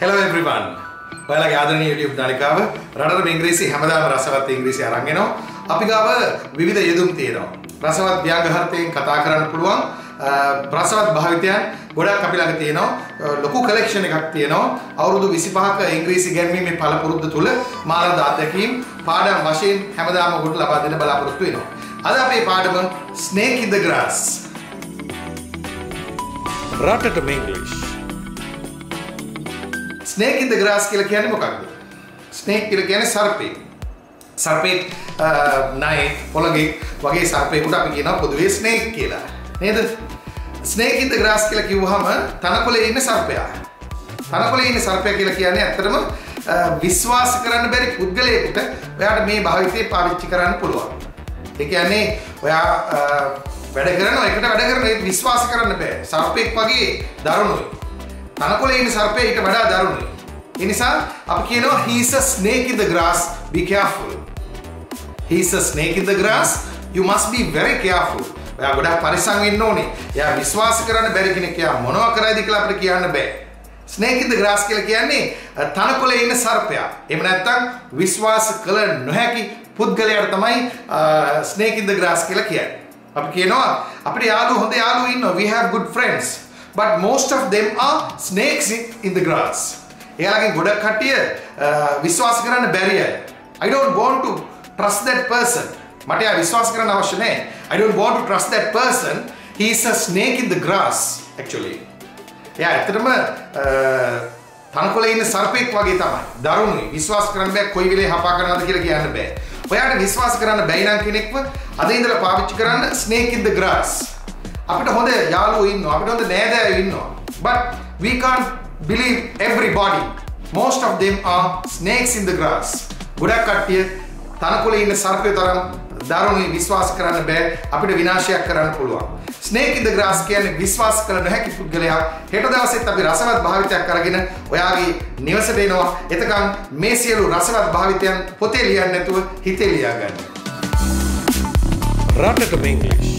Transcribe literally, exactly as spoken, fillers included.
Hello everyone. ඔයාලගේ ආදරණීය YouTube නාලිකාව රටරම ඉංග්‍රීසි හැමදාම රසවත් ඉංග්‍රීසි අරන් එනවා. අපි ගාව විවිධ යෙදුම් තියෙනවා. රසවත් ව්‍යාකරණයෙන් කතා කරන්න පුළුවන් රසවත් භාවිතයන් ගොඩක් අපි ළඟ තියෙනවා. ලොකු collection එකක් තියෙනවා. අවුරුදු විසිපහක ඉංග්‍රීසි ඉගෙනීමේ පළපුරුද්ද තුල මානව අධ්‍යක්ීම් පාඩම් වශයෙන් හැමදාම ඔබට ලබා දෙන්න බලාපොරොත්තු වෙනවා. අද අපේ පාඩම Snake in the Grass. රටරම ඉංග්‍රීසි Snake in the grass කියලා කියන්නේ මොකක්ද? Snake කියලා කියන්නේ සර්පේ. සර්පේ නයි පොළගේ වගේ සර්පේකට අපි කියනවා පොදුවේ snake කියලා. නේද? Snake in the grass කියලා කිව්වහම තනකොළේ ඉන්න සර්පයා. තනකොළේ ඉන්න සර්පයා කියලා කියන්නේ ඇත්තටම විශ්වාස කරන්න බැරි පුද්ගලයෙකුට ඔයාට මේ භාවිතේ පාවිච්චි කරන්න පුළුවන්. ඒ කියන්නේ ඔයා වැඩ කරනවා එකට වැඩ කරන විශ්වාස කරන්න බෑ. සර්පෙක් වගේ දරුණුයි. තනකොළේ ඉන්න සර්පයා ඊට වඩා දරුණුයි. ඒ නිසා අපි කියනවා he is a snake in the grass, be careful. He is a snake in the grass, you must be very careful. ඔයා ගොඩාක් පරිස්සම් වෙන්න ඕනේ. එයා විශ්වාස කරන්න බැරි කෙනෙක්. එයා මොනවා කරයිද කියලා අපිට කියන්න බෑ. Snake in the grass කියලා කියන්නේ තනකොළේ ඉන්න සර්පයා. එහෙම නැත්නම් විශ්වාස කළ නොහැකි පුද්ගලයාට තමයි snake in the grass කියලා කියන්නේ. අපි කියනවා අපිට යාළුවෝ හොඳ යාළුවෝ ඉන්නවා. We have good friends. But most of them are snakes in the grass. එයාලගෙන් ගොඩක් කට්ටිය විශ්වාස කරන්න බැරිය. I don't want to trust that person. මට එයා විශ්වාස කරන්න අවශ්‍ය නැහැ. I don't want to trust that person. He is a snake in the grass actually. එයා ඇත්තටම තනකොළේ ඉන්න සර්පෙක් වගේ තමයි. දරුණුයි. විශ්වාස කරන්න බෑ. කොයි වෙලේ හපා ගන්නවද කියලා කියන්න බෑ. ඔයාට විශ්වාස කරන්න බැයි නම් කෙනෙක්ව අද ඉඳලා පාවිච්චි කරන්න snake in the grass. අපිට හොඳ යාළුවෝ ඉන්නවා අපිට හොඳ නෑදෑයෝ ඉන්නවා but we can't believe everybody most of them are snakes in the grass ගොඩක් කට්ටිය තනකොළේ ඉන්න සර්පය තරම් දරුණුයි විශ්වාස කරන්න බෑ අපිට විනාශයක් කරන්න පුළුවන් snake in the grass කියන්නේ විශ්වාස කළ නොහැකි පුද්ගලයා හෙට දවසෙත් අපි රසවත් භාවිතයක් අරගෙන ඔයාගේ නිවසට එනවා එතකන් මේ සියලු රසවත් භාවිතයන් පොතේ ලියන්න නැතුව හිතේ ලියා ගන්න රටට English